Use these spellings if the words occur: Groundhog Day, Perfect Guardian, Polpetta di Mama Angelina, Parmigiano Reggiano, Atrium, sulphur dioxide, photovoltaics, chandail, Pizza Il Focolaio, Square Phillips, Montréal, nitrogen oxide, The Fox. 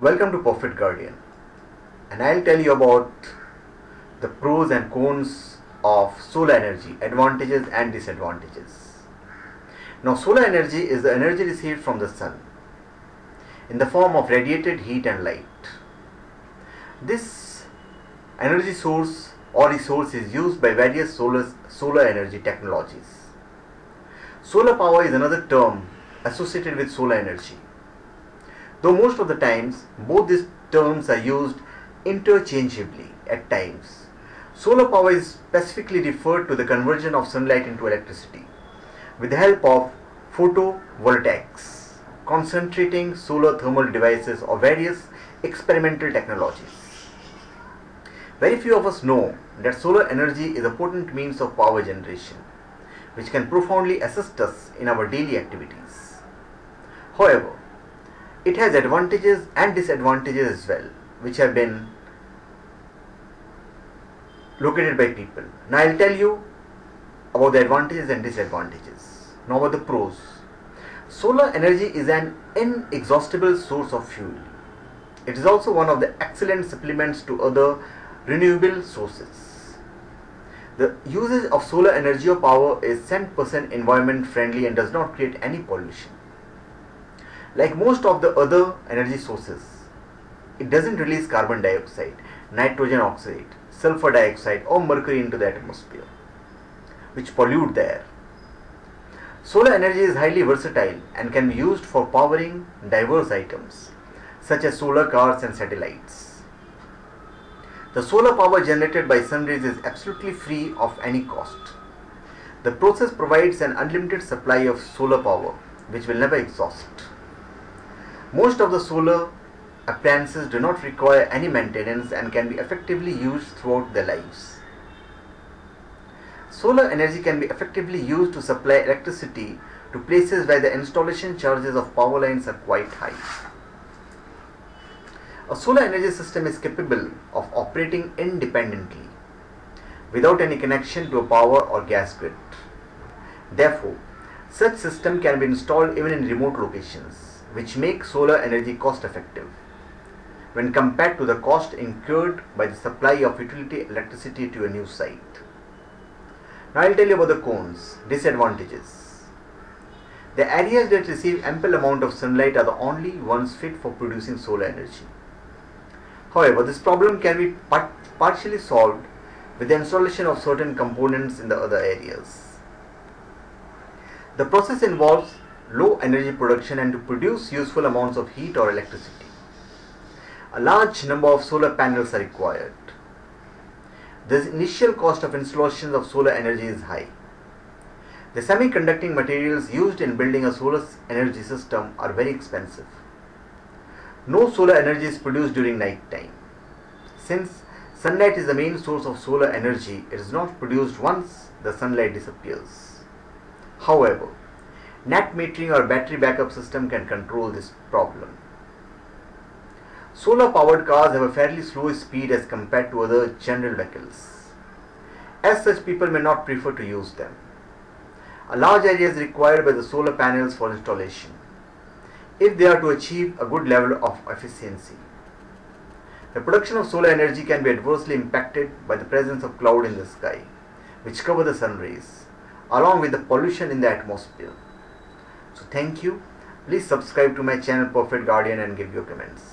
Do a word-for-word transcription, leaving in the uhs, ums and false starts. Welcome to Perfect Guardian, and I'll tell you about the pros and cons of solar energy, advantages and disadvantages. Now, solar energy is the energy received from the sun in the form of radiated heat and light. This energy source or resource is used by various solar, solar energy technologies. Solar power is another term associated with solar energy. Though most of the times, both these terms are used interchangeably at times. Solar power is specifically referred to the conversion of sunlight into electricity with the help of photovoltaics, concentrating solar thermal devices or various experimental technologies. Very few of us know that solar energy is a potent means of power generation, which can profoundly assist us in our daily activities. However, it has advantages and disadvantages as well, which have been located by people. Now I'll tell you about the advantages and disadvantages. Now about the pros. Solar energy is an inexhaustible source of fuel. It is also one of the excellent supplements to other renewable sources. The usage of solar energy or power is one hundred percent environment friendly and does not create any pollution. Like most of the other energy sources, it doesn't release carbon dioxide, nitrogen oxide, sulfur dioxide or mercury into the atmosphere, which pollute the air. Solar energy is highly versatile and can be used for powering diverse items, such as solar cars and satellites. The solar power generated by sun rays is absolutely free of any cost. The process provides an unlimited supply of solar power, which will never exhaust. Most of the solar appliances do not require any maintenance and can be effectively used throughout their lives. Solar energy can be effectively used to supply electricity to places where the installation charges of power lines are quite high. A solar energy system is capable of operating independently without any connection to a power or gas grid. Therefore, such system can be installed even in remote locations, which make solar energy cost effective when compared to the cost incurred by the supply of utility electricity to a new site. Now I'll tell you about the cons, disadvantages. The areas that receive ample amount of sunlight are the only ones fit for producing solar energy. However, this problem can be part partially solved with the installation of certain components in the other areas. The process involves low energy production and to produce useful amounts of heat or electricity. A large number of solar panels are required. The initial cost of installation of solar energy is high. The semiconducting materials used in building a solar energy system are very expensive. No solar energy is produced during night time. Since sunlight is the main source of solar energy, it is not produced once the sunlight disappears. However, net metering or battery backup system can control this problem. Solar powered cars have a fairly slow speed as compared to other general vehicles. As such, people may not prefer to use them. A large area is required by the solar panels for installation, if they are to achieve a good level of efficiency. The production of solar energy can be adversely impacted by the presence of cloud in the sky, which cover the sun rays, along with the pollution in the atmosphere. So thank you. Please subscribe to my channel Perfect Guardian and give your comments.